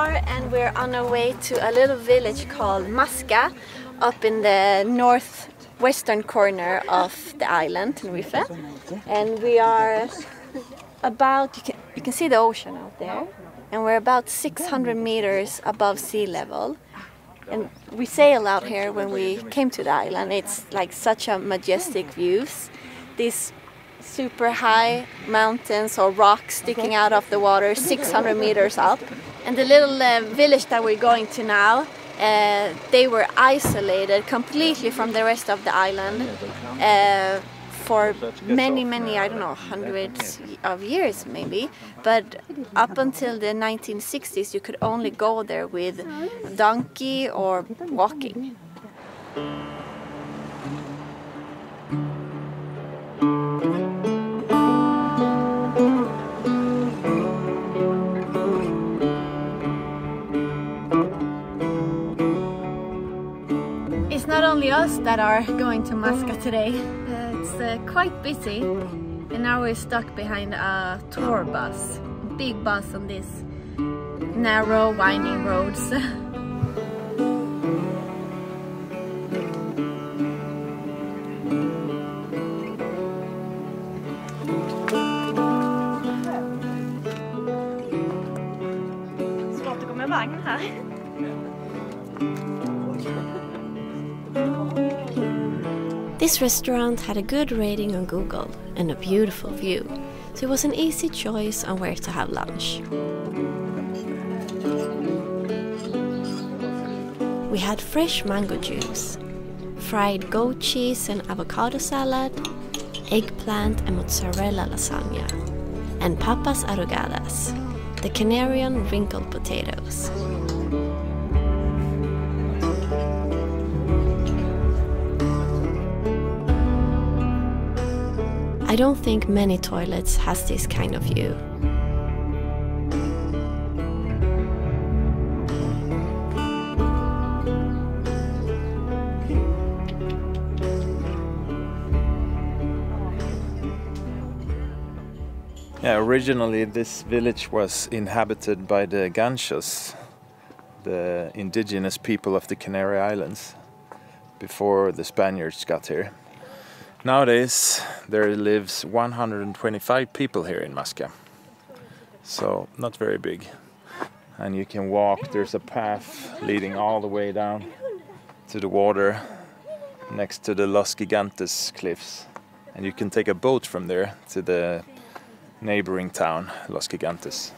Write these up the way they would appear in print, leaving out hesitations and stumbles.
car and we're on our way to a little village called Masca up in the northwestern corner of the island, Tenerife. And we are about, you can see the ocean out there, and we're about 600 meters above sea level. And we sail out here when we came to the island. It's like such a majestic views. These super high mountains or rocks sticking out of the water 600 meters up. And the little village that we're going to now, they were isolated completely from the rest of the island for many, I don't know, hundreds of years maybe, but up until the 1960s you could only go there with a donkey or walking. It's not only us that are going to Masca today. It's quite busy, and now we're stuck behind a tour bus, a big bus on these narrow, winding roads. This restaurant had a good rating on Google and a beautiful view, so it was an easy choice on where to have lunch. We had fresh mango juice, fried goat cheese and avocado salad, eggplant and mozzarella lasagna, and papas arrugadas, the Canarian wrinkled potatoes. I don't think many toilets has this kind of view. Yeah, originally this village was inhabited by the Guanches, the indigenous people of the Canary Islands, before the Spaniards got here. Nowadays, there lives 125 people here in Masca, so not very big. And you can walk, there's a path leading all the way down to the water next to the Los Gigantes cliffs. And you can take a boat from there to the neighboring town, Los Gigantes.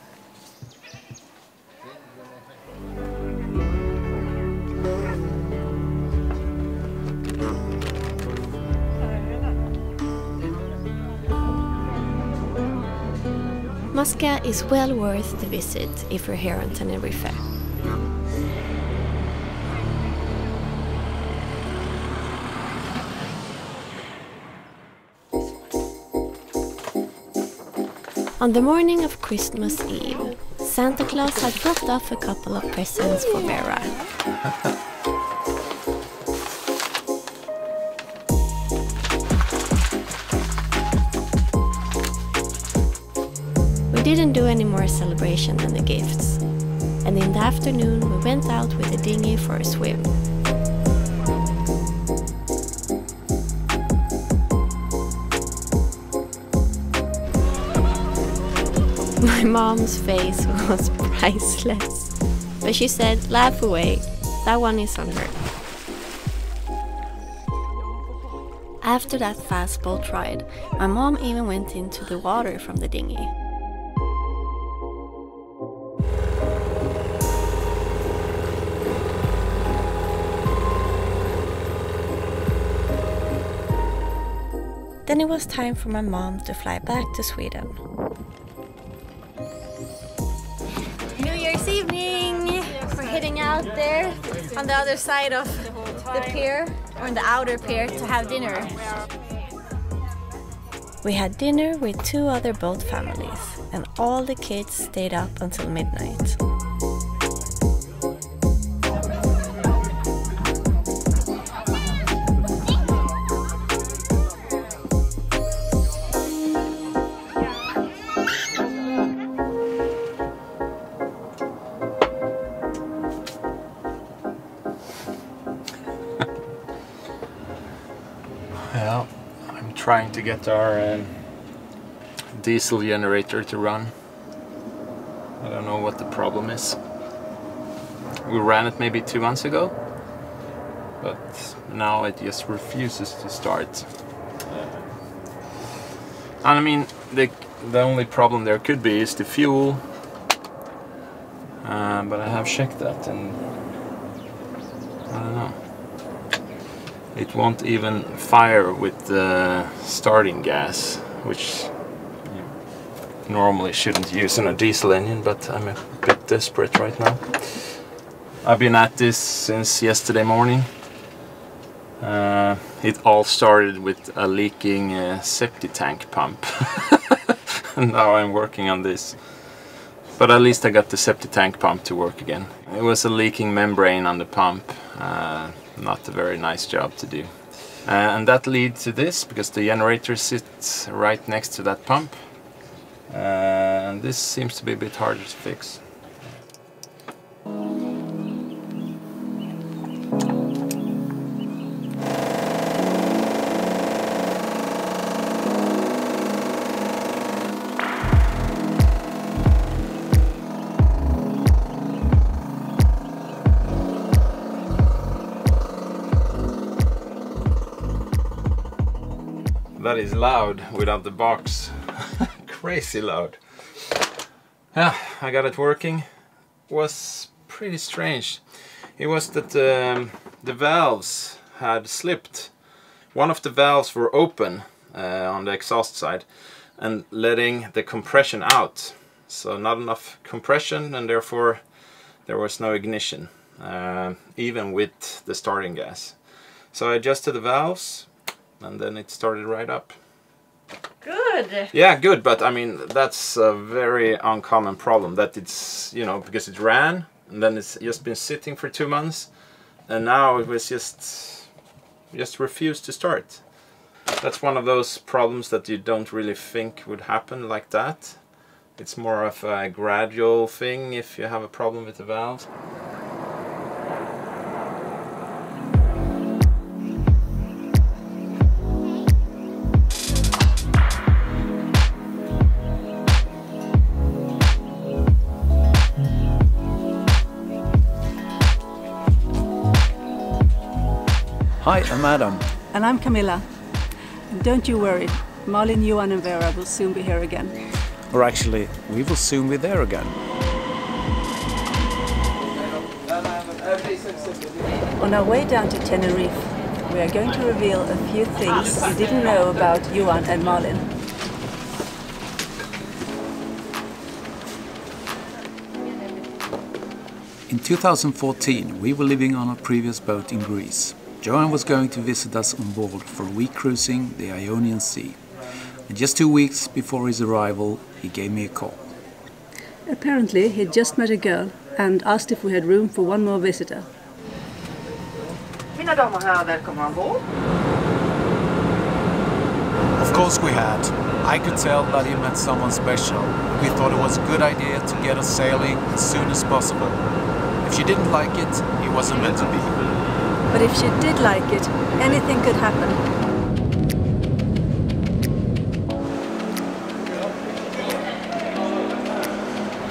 Masca is well worth the visit if you're here on Tenerife. On the morning of Christmas Eve, Santa Claus had dropped off a couple of presents for Vera. We didn't do any more celebration than the gifts, and in the afternoon we went out with the dinghy for a swim. My mom's face was priceless, but she said, "Laugh away, that one is on her." After that fast boat ride, my mom even went into the water from the dinghy. Then it was time for my mom to fly back to Sweden. New Year's evening! We're heading out there on the other side of the pier, or on the outer pier, to have dinner. We had dinner with two other boat families, and all the kids stayed up until midnight. Yeah, I'm trying to get our diesel generator to run. I don't know what the problem is. We ran it maybe 2 months ago, but now it just refuses to start. And I mean, the only problem there could be is the fuel, but I have checked that and I don't know. It won't even fire with the starting gas, which you normally shouldn't use in a diesel engine, but I'm a bit desperate right now. I've been at this since yesterday morning. It all started with a leaking septic tank pump. And now I'm working on this. But at least I got the septic tank pump to work again. It was a leaking membrane on the pump. Not a very nice job to do. And that leads to this, because the generator sits right next to that pump. And this seems to be a bit harder to fix. That is loud without the box. Crazy loud. Yeah, I got it working. Was pretty strange. It was that the valves had slipped. One of the valves were open on the exhaust side and letting the compression out. So not enough compression, and therefore there was no ignition, even with the starting gas. So I adjusted the valves, and then it started right up. Good. Yeah, good, but I mean, that's a very uncommon problem, that it's, you know, because it ran and then it's just been sitting for 2 months, and now it was just refused to start. That's one of those problems that you don't really think would happen like that. It's more of a gradual thing if you have a problem with the valves. Hi, I'm Adam. And I'm Camilla. And don't you worry, Malin, Johan and Vera will soon be here again. Or actually, we will soon be there again. On our way down to Tenerife, we are going to reveal a few things you didn't know about Johan and Malin. In 2014, we were living on our previous boat in Greece. Johan was going to visit us on board for a week cruising the Ionian Sea. And just 2 weeks before his arrival, he gave me a call. Apparently, he had just met a girl and asked if we had room for one more visitor. Of course we had. I could tell that he met someone special. We thought it was a good idea to get us sailing as soon as possible. If she didn't like it, it wasn't meant to be. But if she did like it, anything could happen.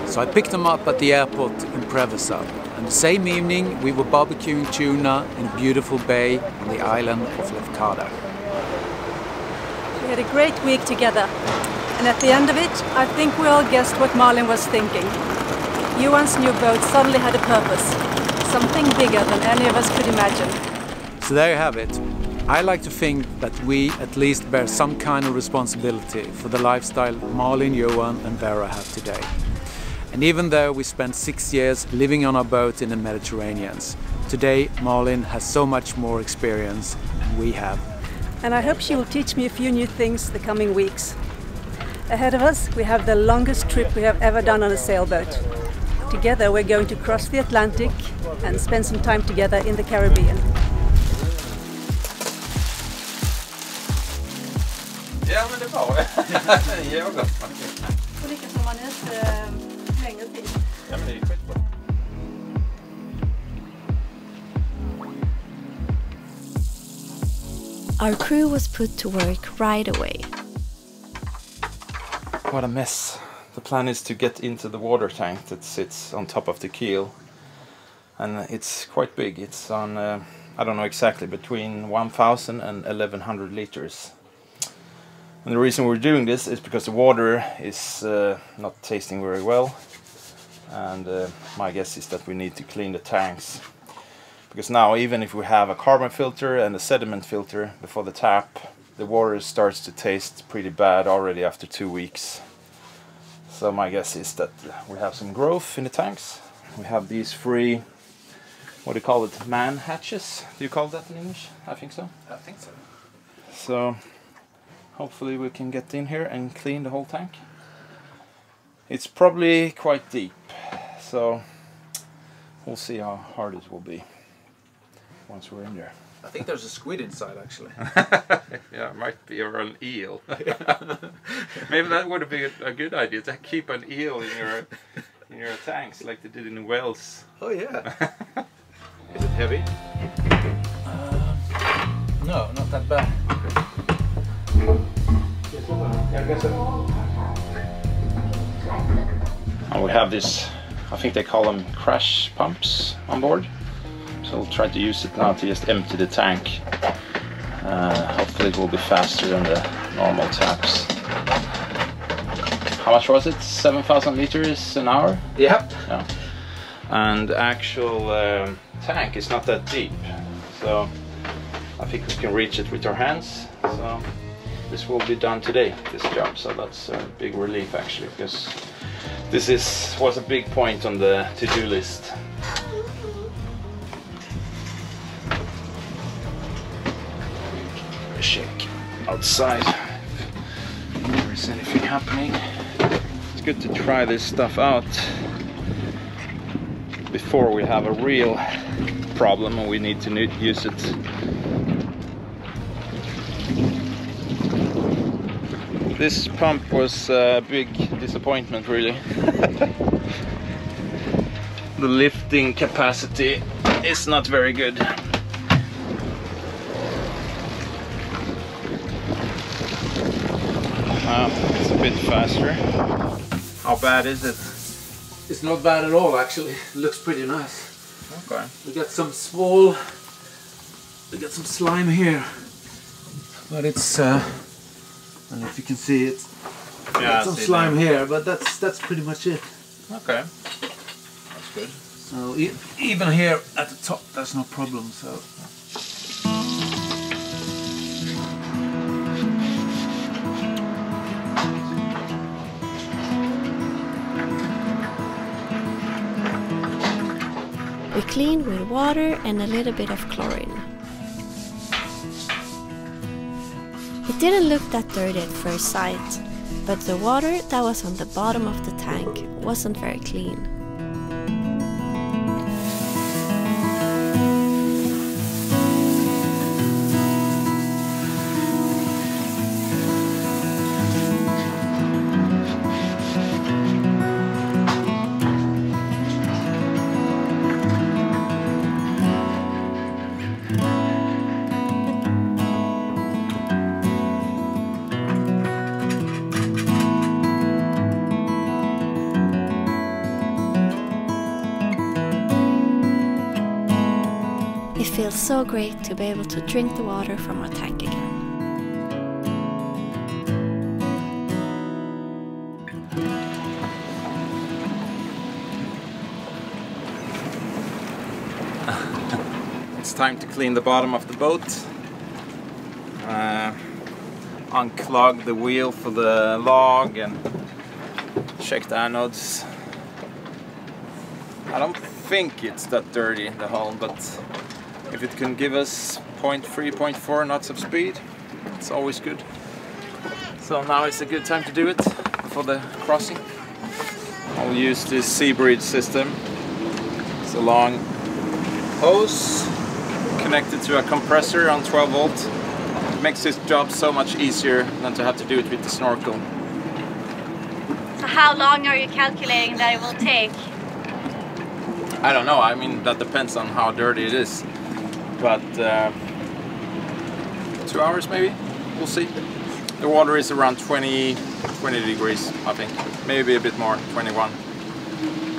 So I picked them up at the airport in Preveza, and the same evening we were barbecuing tuna in a beautiful bay on the island of Lefkada. We had a great week together, and at the end of it, I think we all guessed what Malin was thinking. Johan's new boat suddenly had a purpose. Something bigger than any of us could imagine. So there you have it. I like to think that we at least bear some kind of responsibility for the lifestyle Malin, Johan and Vera have today. And even though we spent 6 years living on our boat in the Mediterranean, today Malin has so much more experience than we have. And I hope she will teach me a few new things the coming weeks. Ahead of us, we have the longest trip we have ever done on a sailboat. Together we're going to cross the Atlantic and spend some time together in the Caribbean. Yeah, men det är bra. Jag har gått. Och lika som man är längre tid. Ja, men det är skitbra. Our crew was put to work right away. What a mess. The plan is to get into the water tank that sits on top of the keel. And it's quite big. It's on, I don't know exactly, between 1,000 and 1,100 liters. And the reason we're doing this is because the water is not tasting very well. And my guess is that we need to clean the tanks. Because now, even if we have a carbon filter and a sediment filter before the tap, the water starts to taste pretty bad already after 2 weeks. So my guess is that we have some growth in the tanks. We have these three, what do you call it, man hatches? Do you call that in English? I think so. I think so. So hopefully we can get in here and clean the whole tank. It's probably quite deep, so we'll see how hard it will be once we're in there. I think there's a squid inside, actually. Yeah, it might be, or an eel. Maybe that would be a good idea, to keep an eel in your tanks, like they did in the wells. Oh yeah. Is it heavy? No, not that bad. And we have this, I think they call them crash pumps on board. So we'll try to use it now to just empty the tank. Hopefully it will be faster than the normal taps. How much was it? 7,000 liters an hour? Yep. Yeah. And the actual tank is not that deep. So I think we can reach it with our hands. So this will be done today, this job. So that's a big relief, actually, because this was a big point on the to-do list. Check outside if there is anything happening. It's good to try this stuff out before we have a real problem and we need to use it. This pump was a big disappointment, really. The lifting capacity is not very good. It's a bit faster. How bad is it? It's not bad at all, actually. It looks pretty nice. Okay. We got some slime here, but it's. I don't know if you can see it. Yeah, got some slime here, but that's pretty much it. Okay. That's good. So even here at the top, there's no problem. So. We clean with water and a little bit of chlorine. It didn't look that dirty at first sight, but the water that was on the bottom of the tank wasn't very clean. It feels so great to be able to drink the water from our tank again. It's time to clean the bottom of the boat. Unclog the wheel for the log and check the anodes. I don't think it's that dirty, the hull, but if it can give us 0.3, 0.4 knots of speed, it's always good. So now is a good time to do it before the crossing. I'll use this Seabridge system. It's a long hose connected to a compressor on 12 volt. It makes this job so much easier than to have to do it with the snorkel. So how long are you calculating that it will take? I don't know, I mean that depends on how dirty it is. But 2 hours maybe. We'll see. The water is around 20 degrees, I think. Maybe a bit more, 21.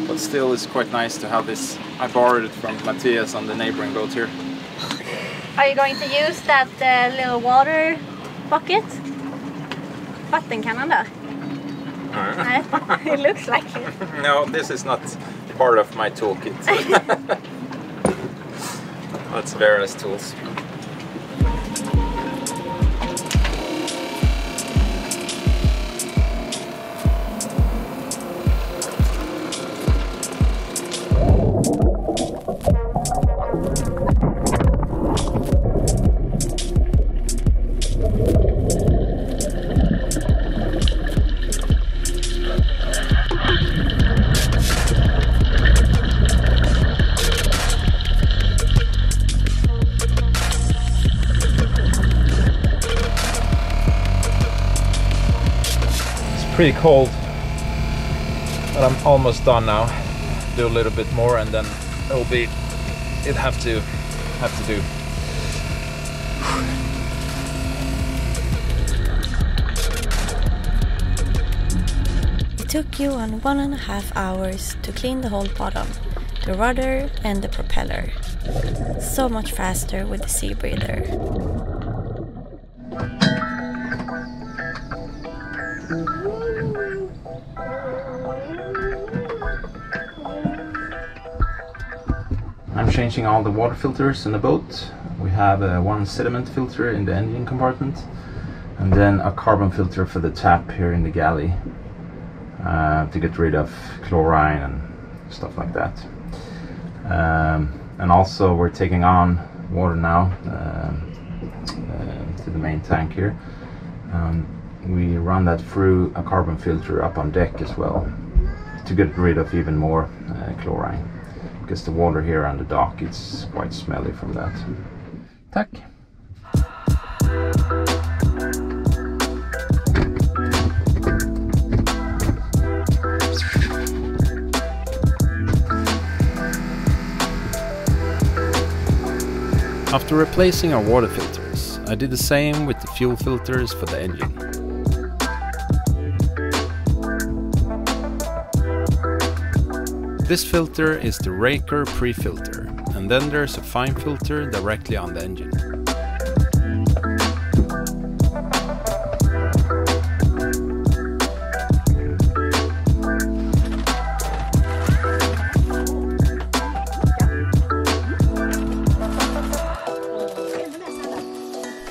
But still, it's quite nice to have this. I borrowed it from Matthias on the neighboring boat here. Are you going to use that little water bucket? Vattenkanna? It looks like it. No, this is not part of my toolkit. That's Vera's tools. Pretty cold, but I'm almost done now. Do a little bit more and then it'll be have to do. It took Johan 1.5 hours to clean the whole bottom, the rudder and the propeller. So much faster with the Seabreeder. I'm changing all the water filters in the boat. We have one sediment filter in the engine compartment and then a carbon filter for the tap here in the galley to get rid of chlorine and stuff like that. And also we're taking on water now to the main tank here. We run that through a carbon filter up on deck as well to get rid of even more chlorine. Because the water here on the dock, it's quite smelly from that. Tack! After replacing our water filters, I did the same with the fuel filters for the engine. This filter is the Raker pre-filter, and then there's a fine filter directly on the engine.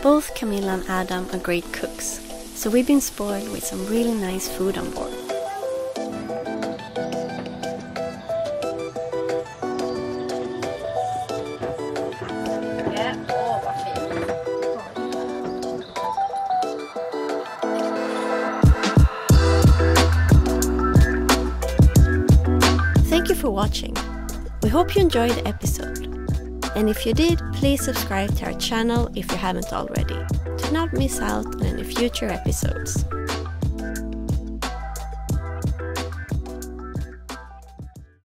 Both Camilla and Adam are great cooks, so we've been spoiled with some really nice food on board. For watching. We hope you enjoyed the episode, and if you did, please subscribe to our channel if you haven't already to not miss out on any future episodes.